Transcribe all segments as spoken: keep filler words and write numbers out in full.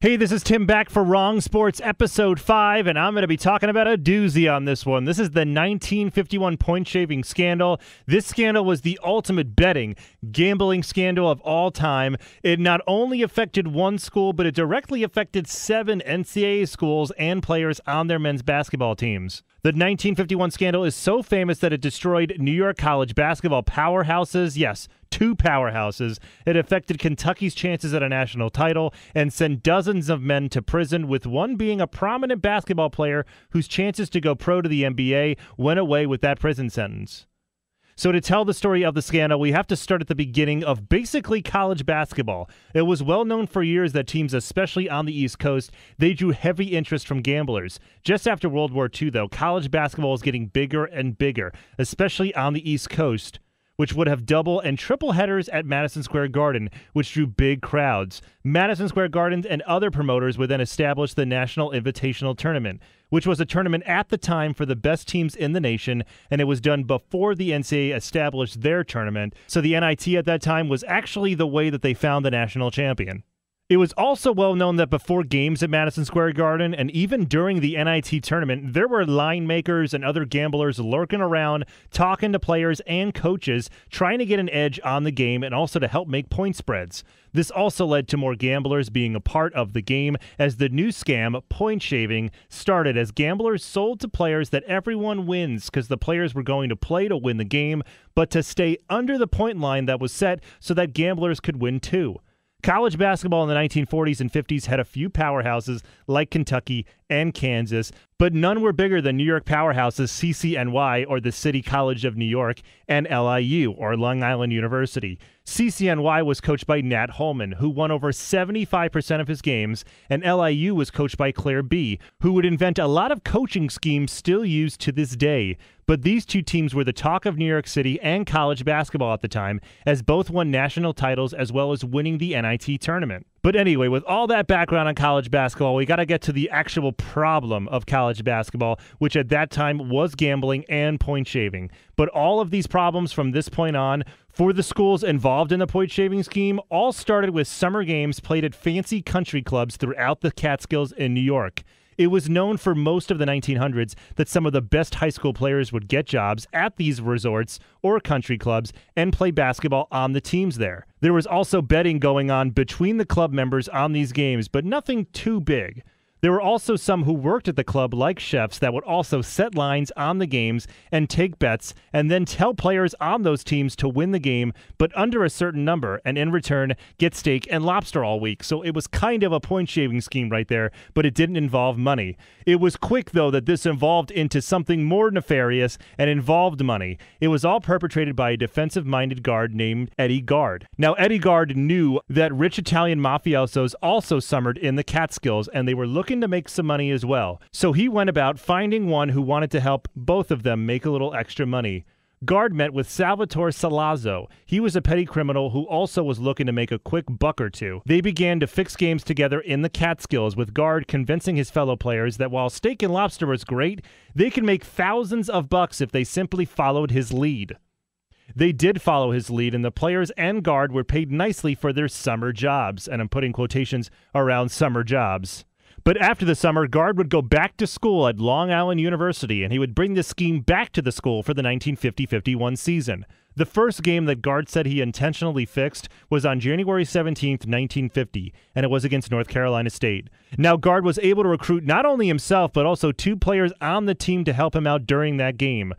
Hey, this is Tim back for Wronged Sports Episode five, and I'm going to be talking about a doozy on this one. This is the nineteen fifty-one point-shaving scandal. This scandal was the ultimate betting, gambling scandal of all time. It not only affected one school, but it directly affected seven N C double A schools and players on their men's basketball teams. The nineteen fifty-one scandal is so famous that it destroyed New York college basketball powerhouses. Yes, two powerhouses. It affected Kentucky's chances at a national title and sent dozens of men to prison, with one being a prominent basketball player whose chances to go pro to the N B A went away with that prison sentence. So to tell the story of the scandal, we have to start at the beginning of basically college basketball. It was well known for years that teams, especially on the East Coast, they drew heavy interest from gamblers. Just after World War Two, though, college basketball was getting bigger and bigger, especially on the East Coast, which would have double and triple headers at Madison Square Garden, which drew big crowds. Madison Square Garden and other promoters would then establish the National Invitational Tournament, which was a tournament at the time for the best teams in the nation, and it was done before the N C double A established their tournament, so the N I T at that time was actually the way that they found the national champion. It was also well known that before games at Madison Square Garden and even during the N I T tournament, there were line makers and other gamblers lurking around, talking to players and coaches, trying to get an edge on the game and also to help make point spreads. This also led to more gamblers being a part of the game, as the new scam, point shaving, started as gamblers sold to players that everyone wins because the players were going to play to win the game, but to stay under the point line that was set so that gamblers could win too. College basketball in the nineteen forties and fifties had a few powerhouses like Kentucky and Kansas, but none were bigger than New York powerhouses C C N Y, or the City College of New York, and L I U, or Long Island University. C C N Y was coached by Nat Holman, who won over seventy-five percent of his games, and L I U was coached by Claire B., who would invent a lot of coaching schemes still used to this day. But these two teams were the talk of New York City and college basketball at the time, as both won national titles as well as winning the N I T tournament. But anyway, with all that background on college basketball, we got to get to the actual problem of college basketball, which at that time was gambling and point shaving. But all of these problems from this point on for the schools involved in the point shaving scheme all started with summer games played at fancy country clubs throughout the Catskills in New York. It was known for most of the nineteen hundreds that some of the best high school players would get jobs at these resorts or country clubs and play basketball on the teams there. There was also betting going on between the club members on these games, but nothing too big. There were also some who worked at the club, like chefs, that would also set lines on the games and take bets and then tell players on those teams to win the game, but under a certain number, and in return, get steak and lobster all week. So it was kind of a point-shaving scheme right there, but it didn't involve money. It was quick, though, that this evolved into something more nefarious and involved money. It was all perpetrated by a defensive-minded guard named Eddie Gard. Now, Eddie Gard knew that rich Italian mafiosos also summered in the Catskills, and they were looking to make some money as well. So he went about finding one who wanted to help both of them make a little extra money. Gard met with Salvatore Sollazzo. He was a petty criminal who also was looking to make a quick buck or two. They began to fix games together in the Catskills, with Gard convincing his fellow players that while steak and lobster was great, they could make thousands of bucks if they simply followed his lead. They did follow his lead, and the players and Gard were paid nicely for their summer jobs, and I'm putting quotations around summer jobs. But after the summer, Gard would go back to school at Long Island University, and he would bring this scheme back to the school for the nineteen fifty fifty-one season. The first game that Gard said he intentionally fixed was on January seventeenth, nineteen fifty, and it was against North Carolina State. Now, Gard was able to recruit not only himself, but also two players on the team to help him out during that game.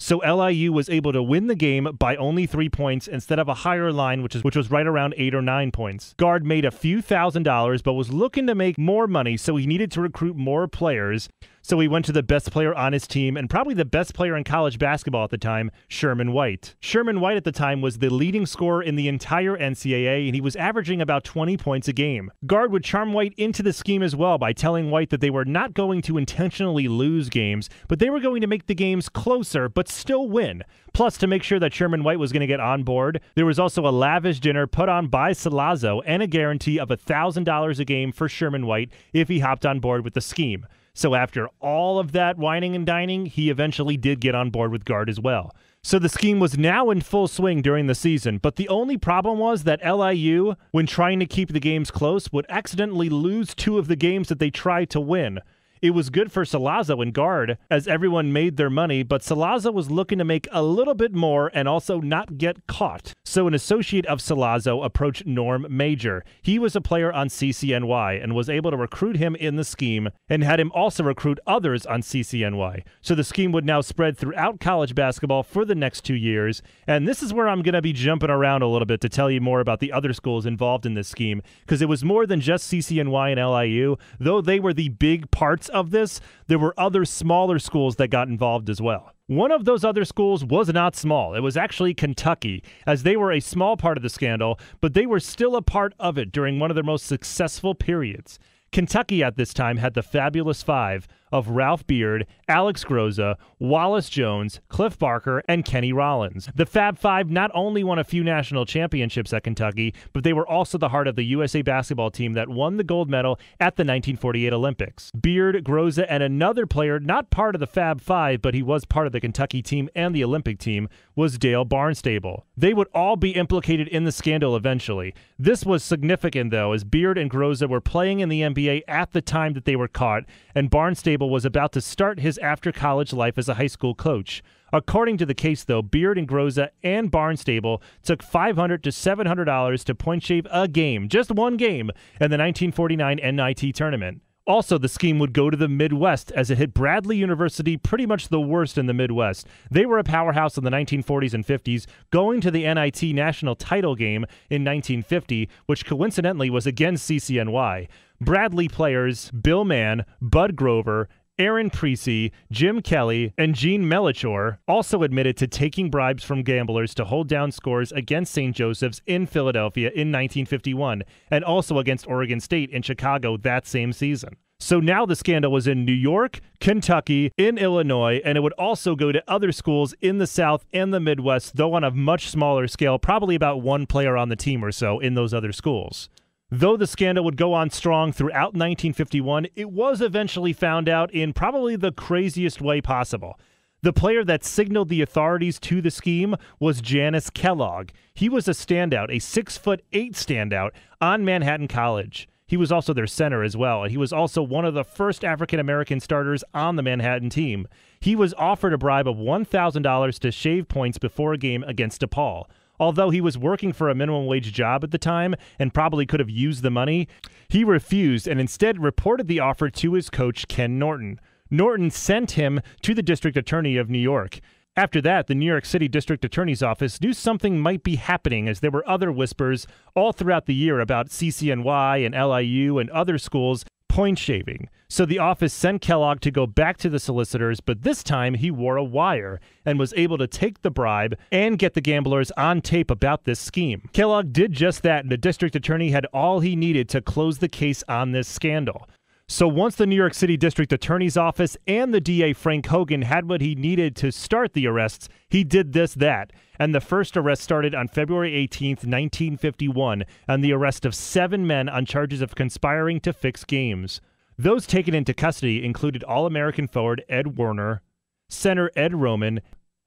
So L I U was able to win the game by only three points instead of a higher line, which is which was right around eight or nine points. Gard made a few thousand dollars, but was looking to make more money, so he needed to recruit more players. So he went to the best player on his team, and probably the best player in college basketball at the time, Sherman White. Sherman White at the time was the leading scorer in the entire N C double A, and he was averaging about twenty points a game. Gard would charm White into the scheme as well by telling White that they were not going to intentionally lose games, but they were going to make the games closer, but still win. Plus, to make sure that Sherman White was going to get on board, there was also a lavish dinner put on by Sollazzo and a guarantee of one thousand dollars a game for Sherman White if he hopped on board with the scheme. So after all of that whining and dining, he eventually did get on board with Gard as well. So the scheme was now in full swing during the season, but the only problem was that L I U, when trying to keep the games close, would accidentally lose two of the games that they tried to win. It was good for Sollazzo and Gard, as everyone made their money, but Sollazzo was looking to make a little bit more and also not get caught. So an associate of Sollazzo approached Norm Major. He was a player on C C N Y and was able to recruit him in the scheme and had him also recruit others on C C N Y. So the scheme would now spread throughout college basketball for the next two years. And this is where I'm going to be jumping around a little bit to tell you more about the other schools involved in this scheme, because it was more than just C C N Y and L I U. Though they were the big parts of this, there were other smaller schools that got involved as well. One of those other schools was not small. It was actually Kentucky, as they were a small part of the scandal, but they were still a part of it during one of their most successful periods. Kentucky at this time had the Fabulous Five of Ralph Beard, Alex Groza, Wallace Jones, Cliff Barker, and Kenny Rollins. The Fab Five not only won a few national championships at Kentucky, but they were also the heart of the U S A basketball team that won the gold medal at the nineteen forty-eight Olympics. Beard, Groza, and another player not part of the Fab Five, but he was part of the Kentucky team and the Olympic team, was Dale Barnstable. They would all be implicated in the scandal eventually. This was significant, though, as Beard and Groza were playing in the N B A at the time that they were caught, and Barnstable was about to start his after-college life as a high school coach. According to the case, though, Beard and Groza and Barnstable took five hundred to seven hundred dollars to point shave a game, just one game, in the nineteen forty-nine N I T tournament. Also, the scheme would go to the Midwest, as it hit Bradley University, pretty much the worst in the Midwest. They were a powerhouse in the nineteen forties and fifties, going to the N I T national title game in nineteen fifty, which coincidentally was against C C N Y. Bradley players Bill Mann, Bud Grover, Aaron Preacy, Jim Kelly, and Gene Melichor also admitted to taking bribes from gamblers to hold down scores against Saint Joseph's in Philadelphia in nineteen fifty-one, and also against Oregon State in Chicago that same season. So now the scandal was in New York, Kentucky, in Illinois, and it would also go to other schools in the South and the Midwest, though on a much smaller scale, probably about one player on the team or so in those other schools. Though the scandal would go on strong throughout nineteen fifty-one, it was eventually found out in probably the craziest way possible. The player that signaled the authorities to the scheme was Janice Kellogg. He was a standout, a six foot eight standout on Manhattan College. He was also their center as well, and he was also one of the first African-American starters on the Manhattan team. He was offered a bribe of one thousand dollars to shave points before a game against DePaul. Although he was working for a minimum wage job at the time and probably could have used the money, he refused and instead reported the offer to his coach, Ken Norton. Norton sent him to the district attorney of New York. After that, the New York City District Attorney's Office knew something might be happening, as there were other whispers all throughout the year about C C N Y and L I U and other schools point shaving. So the office sent Kellogg to go back to the solicitors, but this time he wore a wire and was able to take the bribe and get the gamblers on tape about this scheme. Kellogg did just that, and the district attorney had all he needed to close the case on this scandal. So once the New York City District Attorney's Office and the D A Frank Hogan had what he needed to start the arrests, he did this, that, and the first arrest started on February eighteenth, nineteen fifty-one, and the arrest of seven men on charges of conspiring to fix games. Those taken into custody included All-American forward Ed Warner, center Ed Roman,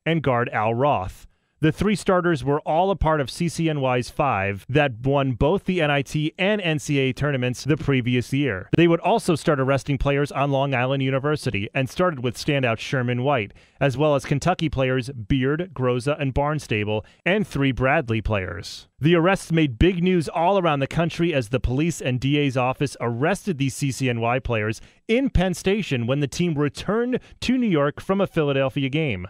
and guard Al Roth. The three starters were all a part of C C N Y's five that won both the N I T and N C A A tournaments the previous year. They would also start arresting players on Long Island University, and started with standout Sherman White, as well as Kentucky players Beard, Groza, and Barnstable, and three Bradley players. The arrests made big news all around the country, as the police and D A's office arrested these C C N Y players in Penn Station when the team returned to New York from a Philadelphia game.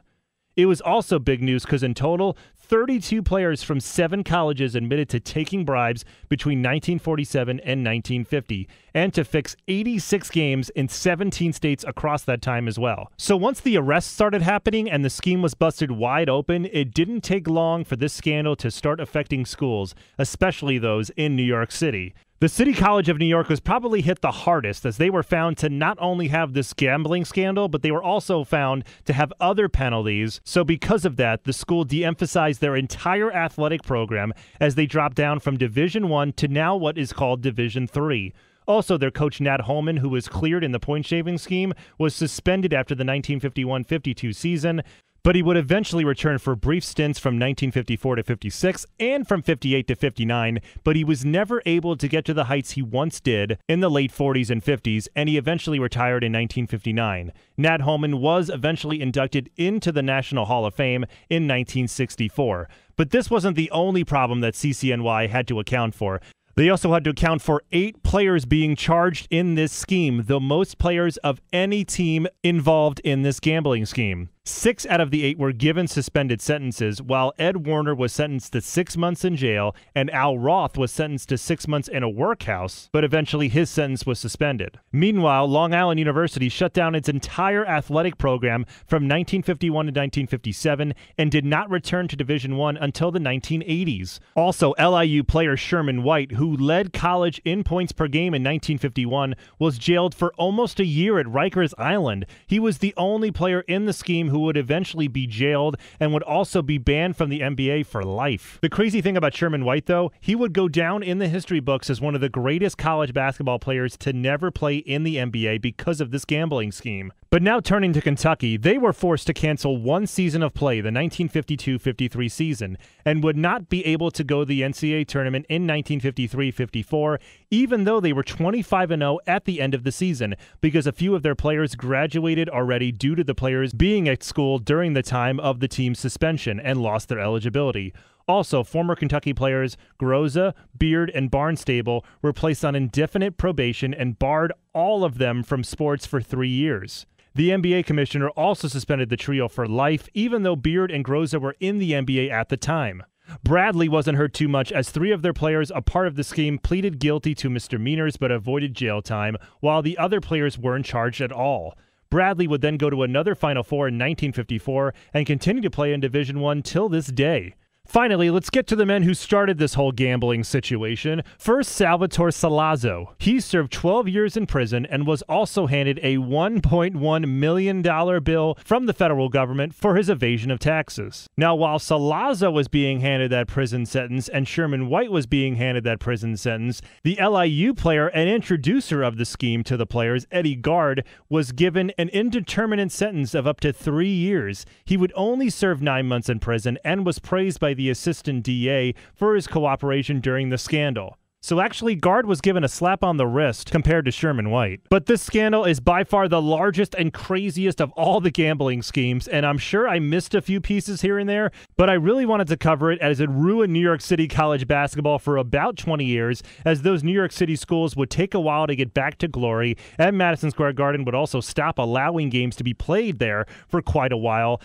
It was also big news because in total, thirty-two players from seven colleges admitted to taking bribes between nineteen forty-seven and nineteen fifty, and to fix eighty-six games in seventeen states across that time as well. So once the arrests started happening and the scheme was busted wide open, it didn't take long for this scandal to start affecting schools, especially those in New York City. The City College of New York was probably hit the hardest, as they were found to not only have this gambling scandal, but they were also found to have other penalties. So because of that, the school de-emphasized their entire athletic program as they dropped down from Division one to now what is called Division three. Also, their coach Nat Holman, who was cleared in the point-shaving scheme, was suspended after the nineteen fifty-one fifty-two season. but he would eventually return for brief stints from nineteen fifty-four to fifty-six and from fifty-eight to fifty-nine, but he was never able to get to the heights he once did in the late forties and fifties, and he eventually retired in nineteen fifty-nine. Nat Holman was eventually inducted into the National Hall of Fame in nineteen sixty-four, but this wasn't the only problem that C C N Y had to account for. They also had to account for eight players being charged in this scheme, the most players of any team involved in this gambling scheme. Six out of the eight were given suspended sentences, while Ed Warner was sentenced to six months in jail and Al Roth was sentenced to six months in a workhouse, but eventually his sentence was suspended. Meanwhile, Long Island University shut down its entire athletic program from nineteen fifty-one to nineteen fifty-seven and did not return to Division I until the nineteen eighties. Also, L I U player Sherman White, who led college in points per game in nineteen fifty-one, was jailed for almost a year at Rikers Island. He was the only player in the scheme who would eventually be jailed and would also be banned from the N B A for life. The crazy thing about Sherman White, though, he would go down in the history books as one of the greatest college basketball players to never play in the N B A because of this gambling scheme. But now turning to Kentucky, they were forced to cancel one season of play, the nineteen fifty-two fifty-three season, and would not be able to go to the N C double A tournament in nineteen fifty-three fifty-four, even though they were twenty-five and oh at the end of the season, because a few of their players graduated already due to the players being at school during the time of the team's suspension and lost their eligibility. Also, former Kentucky players Groza, Beard, and Barnstable were placed on indefinite probation and barred all of them from sports for three years. The N B A commissioner also suspended the trio for life, even though Beard and Groza were in the N B A at the time. Bradley wasn't hurt too much, as three of their players, a part of the scheme, pleaded guilty to misdemeanors but avoided jail time, while the other players weren't charged at all. Bradley would then go to another Final Four in nineteen fifty-four and continue to play in Division I till this day. Finally, let's get to the men who started this whole gambling situation. First, Salvatore Sollazzo. He served twelve years in prison and was also handed a one point one million dollar bill from the federal government for his evasion of taxes. Now, while Sollazzo was being handed that prison sentence and Sherman White was being handed that prison sentence, the L I U player and introducer of the scheme to the players, Eddie Gard, was given an indeterminate sentence of up to three years. He would only serve nine months in prison and was praised by the the assistant D A for his cooperation during the scandal. So actually, Gard was given a slap on the wrist compared to Sherman White. But this scandal is by far the largest and craziest of all the gambling schemes, and I'm sure I missed a few pieces here and there, but I really wanted to cover it as it ruined New York City college basketball for about twenty years, as those New York City schools would take a while to get back to glory, and Madison Square Garden would also stop allowing games to be played there for quite a while.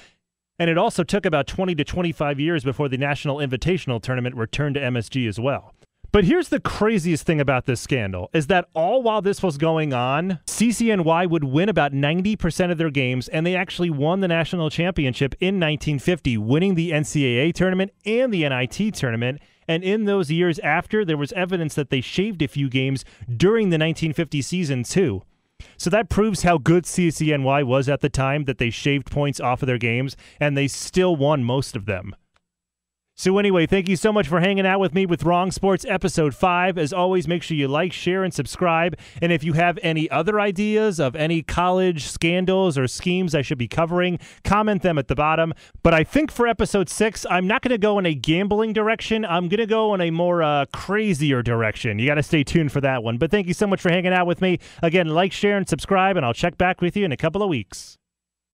And it also took about twenty to twenty-five years before the National Invitational Tournament returned to M S G as well. But here's the craziest thing about this scandal, is that all while this was going on, C C N Y would win about ninety percent of their games, and they actually won the national championship in nineteen fifty, winning the N C double A tournament and the N I T tournament. And in those years after, there was evidence that they shaved a few games during the nineteen fifty season too. So that proves how good C C N Y was at the time, that they shaved points off of their games, and they still won most of them. So anyway, thank you so much for hanging out with me with Wronged Sports Episode five. As always, make sure you like, share, and subscribe. And if you have any other ideas of any college scandals or schemes I should be covering, comment them at the bottom. But I think for Episode six, I'm not going to go in a gambling direction. I'm going to go in a more uh, crazier direction. You got to stay tuned for that one. But thank you so much for hanging out with me. Again, like, share, and subscribe, and I'll check back with you in a couple of weeks.